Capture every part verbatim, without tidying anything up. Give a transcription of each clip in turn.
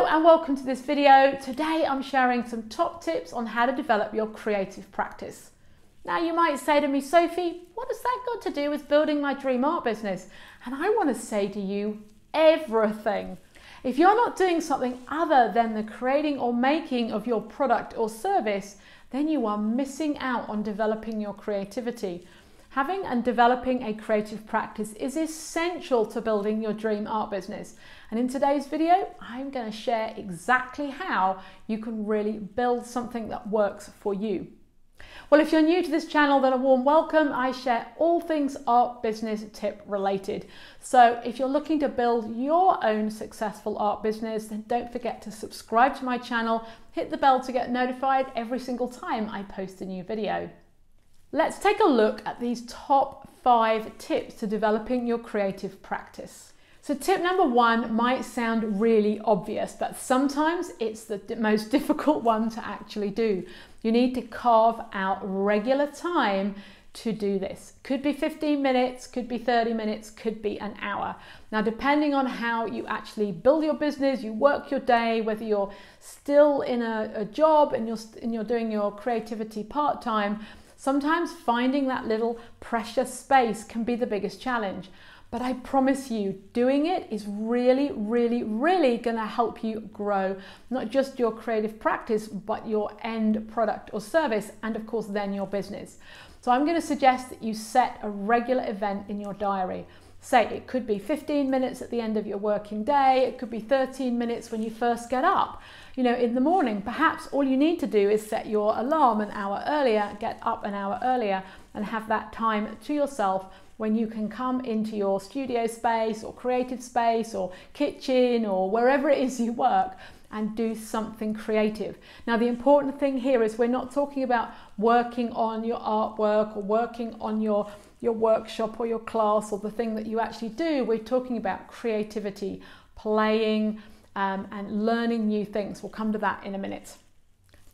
Hello and welcome to this video. Today I'm sharing some top tips on how to develop your creative practice. Now you might say to me, Sophie, what has that got to do with building my dream art business? And I want to say to you, everything. If you're not doing something other than the creating or making of your product or service, then you are missing out on developing your creativity. Having and developing a creative practice is essential to building your dream art business. And in today's video, I'm going to share exactly how you can really build something that works for you. Well, if you're new to this channel, then a warm welcome. I share all things art business tip related. So if you're looking to build your own successful art business, then don't forget to subscribe to my channel, hit the bell to get notified every single time I post a new video. Let's take a look at these top five tips to developing your creative practice. So tip number one might sound really obvious, but sometimes it's the most difficult one to actually do. You need to carve out regular time to do this. Could be fifteen minutes, could be thirty minutes, could be an hour. Now, depending on how you actually build your business, you work your day, whether you're still in a, a job and you're, and you're doing your creativity part-time, sometimes finding that little precious space can be the biggest challenge. But I promise you, doing it is really, really, really gonna help you grow, not just your creative practice, but your end product or service, and of course, then your business. So I'm gonna suggest that you set a regular event in your diary. Say it could be fifteen minutes at the end of your working day, it could be thirteen minutes when you first get up, you know, in the morning. Perhaps all you need to do is set your alarm an hour earlier, get up an hour earlier, and have that time to yourself when you can come into your studio space or creative space or kitchen or wherever it is you work and do something creative. Now, the important thing here is we're not talking about working on your artwork or working on your your workshop or your class or the thing that you actually do. We're talking about creativity, playing um, and learning new things. We'll come to that in a minute.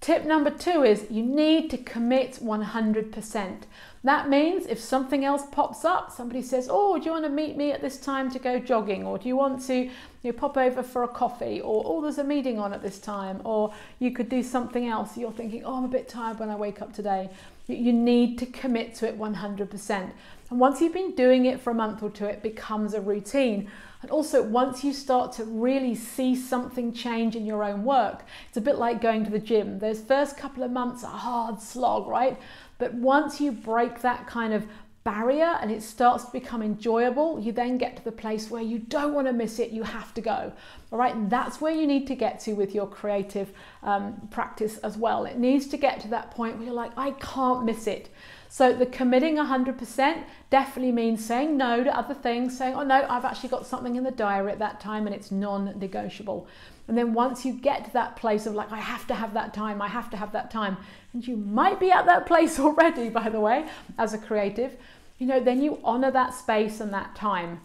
Tip number two is you need to commit one hundred percent. That means if something else pops up, somebody says, oh, do you want to meet me at this time to go jogging? Or do you want to you know, pop over for a coffee? Or oh, there's a meeting on at this time. Or you could do something else. You're thinking, oh, I'm a bit tired when I wake up today. You need to commit to it one hundred percent. And once you've been doing it for a month or two, it becomes a routine. And also, once you start to really see something change in your own work, it's a bit like going to the gym. Those first couple of months are a hard slog, right? But once you break that kind of barrier and it starts to become enjoyable, you then get to the place where you don't want to miss it, you have to go. All right, and that's where you need to get to with your creative um, practice as well. It needs to get to that point where you're like, I can't miss it. So the committing one hundred percent definitely means saying no to other things, saying, oh no, I've actually got something in the diary at that time and it's non-negotiable. And then once you get to that place of like, I have to have that time, I have to have that time, and you might be at that place already, by the way, as a creative, you know, then you honor that space and that time.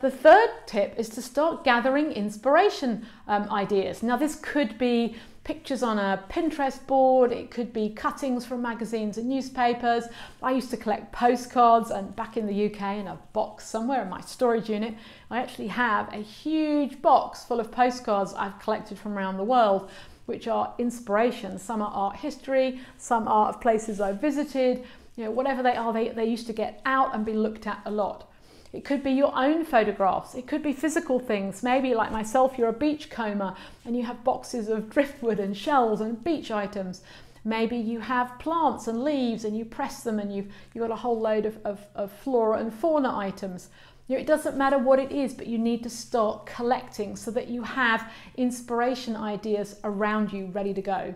The third tip is to start gathering inspiration um, ideas. Now, this could be pictures on a Pinterest board, it could be cuttings from magazines and newspapers. I used to collect postcards, and back in the U K, in a box somewhere in my storage unit, I actually have a huge box full of postcards I've collected from around the world, which are inspiration. Some are art history, some are of places I've visited, you know, whatever they are, they, they used to get out and be looked at a lot. It could be your own photographs. It could be physical things. Maybe like myself, you're a beachcomber and you have boxes of driftwood and shells and beach items. Maybe you have plants and leaves and you press them and you've, you've got a whole load of, of, of flora and fauna items. You know, it doesn't matter what it is, but you need to start collecting so that you have inspiration ideas around you ready to go.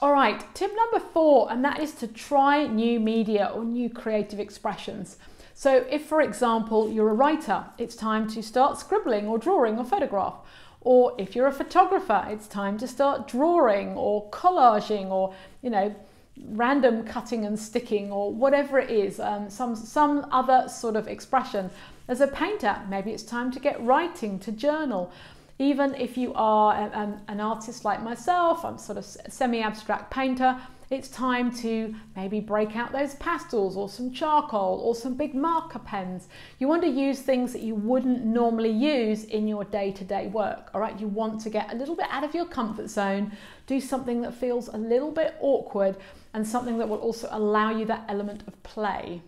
All right, tip number four, and that is to try new media or new creative expressions. So if, for example, you're a writer, it's time to start scribbling or drawing or photograph. Or if you're a photographer, it's time to start drawing or collaging or, you know, random cutting and sticking or whatever it is, um, some, some other sort of expression. As a painter, maybe it's time to get writing, to journal. Even if you are an, an artist like myself, I'm sort of semi-abstract painter, it's time to maybe break out those pastels or some charcoal or some big marker pens. You want to use things that you wouldn't normally use in your day-to-day work, all right? You want to get a little bit out of your comfort zone, do something that feels a little bit awkward and something that will also allow you that element of play.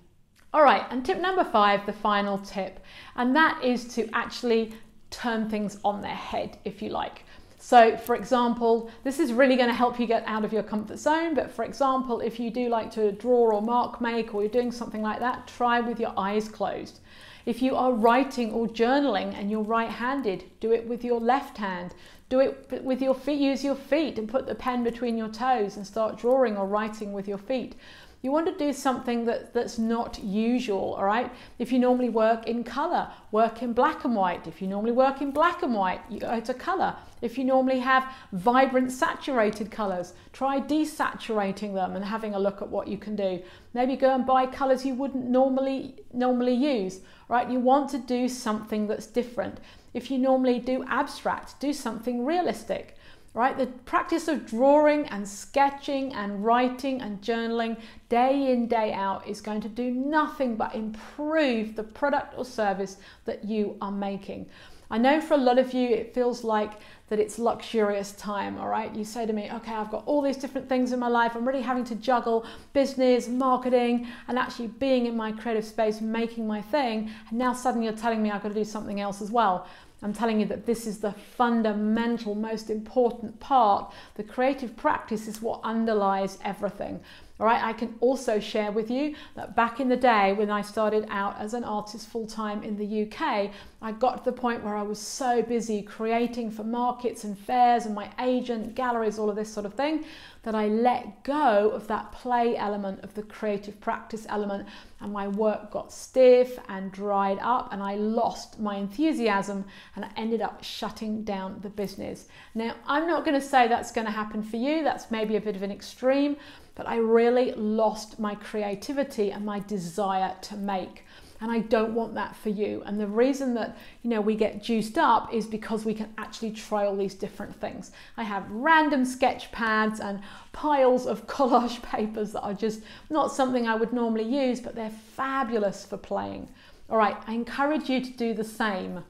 All right, and tip number five, the final tip, and that is to actually turn things on their head, if you like. So for example, this is really going to help you get out of your comfort zone, but for example, if you do like to draw or mark make, or you're doing something like that, try with your eyes closed. If you are writing or journaling and you're right-handed, do it with your left hand. Do it with your feet, use your feet and put the pen between your toes and start drawing or writing with your feet. You want to do something that, that's not usual, all right? If you normally work in color, work in black and white. If you normally work in black and white, you go to color. If you normally have vibrant saturated colors, try desaturating them and having a look at what you can do. Maybe go and buy colors you wouldn't normally, normally use, right? You want to do something that's different. If you normally do abstract, do something realistic. Right? The practice of drawing and sketching and writing and journaling day in, day out is going to do nothing but improve the product or service that you are making. I know for a lot of you, it feels like that it's luxurious time, all right? You say to me, okay, I've got all these different things in my life. I'm really having to juggle business, marketing, and actually being in my creative space, making my thing. And now suddenly you're telling me I've got to do something else as well. I'm telling you that this is the fundamental, most important part. The creative practice is what underlies everything. All right, I can also share with you that back in the day when I started out as an artist full-time in the U K, I got to the point where I was so busy creating for markets and fairs and my agent, galleries, all of this sort of thing, that I let go of that play element, of the creative practice element, and my work got stiff and dried up and I lost my enthusiasm and I ended up shutting down the business. Now, I'm not going to say that's going to happen for you. That's maybe a bit of an extreme. But I really lost my creativity and my desire to make. And I don't want that for you. And the reason that, you know, we get juiced up is because we can actually try all these different things. I have random sketch pads and piles of collage papers that are just not something I would normally use, but they're fabulous for playing. All right, I encourage you to do the same.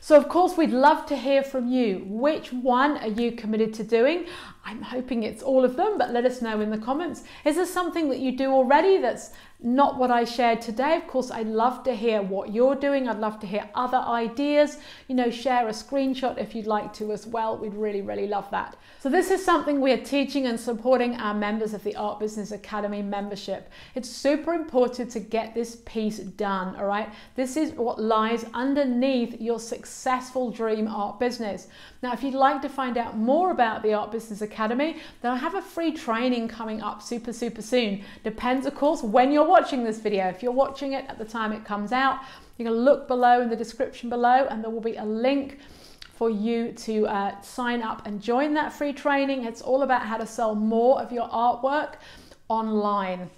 So of course, we'd love to hear from you. Which one are you committed to doing? I'm hoping it's all of them, but let us know in the comments. Is there something that you do already that's not what I shared today? Of course, I'd love to hear what you're doing. I'd love to hear other ideas. You know, share a screenshot if you'd like to as well. We'd really, really love that. So this is something we are teaching and supporting our members of the Art Business Academy membership. It's super important to get this piece done, all right? This is what lies underneath your successful dream art business. Now, if you'd like to find out more about the Art Business Academy, then I have a free training coming up super, super soon. Depends, of course, when you're watching this video. If you're watching it at the time it comes out, you can look below in the description below and there will be a link for you to uh, sign up and join that free training. It's all about how to sell more of your artwork online.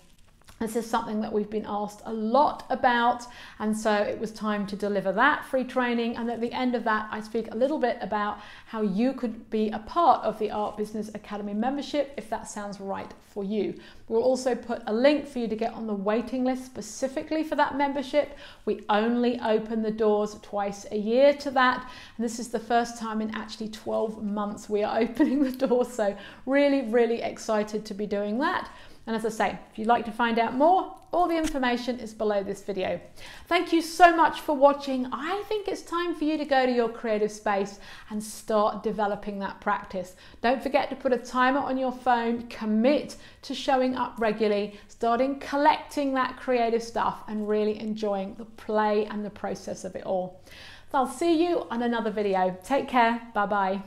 This is something that we've been asked a lot about, and so it was time to deliver that free training. And at the end of that, I speak a little bit about how you could be a part of the Art Business Academy membership if that sounds right for you. We'll also put a link for you to get on the waiting list specifically for that membership. We only open the doors twice a year to that, and this is the first time in actually twelve months we are opening the doors, so really, really excited to be doing that. And as I say, if you'd like to find out more, all the information is below this video. Thank you so much for watching. I think it's time for you to go to your creative space and start developing that practice. Don't forget to put a timer on your phone, commit to showing up regularly, starting collecting that creative stuff and really enjoying the play and the process of it all. So I'll see you on another video. Take care. Bye-bye.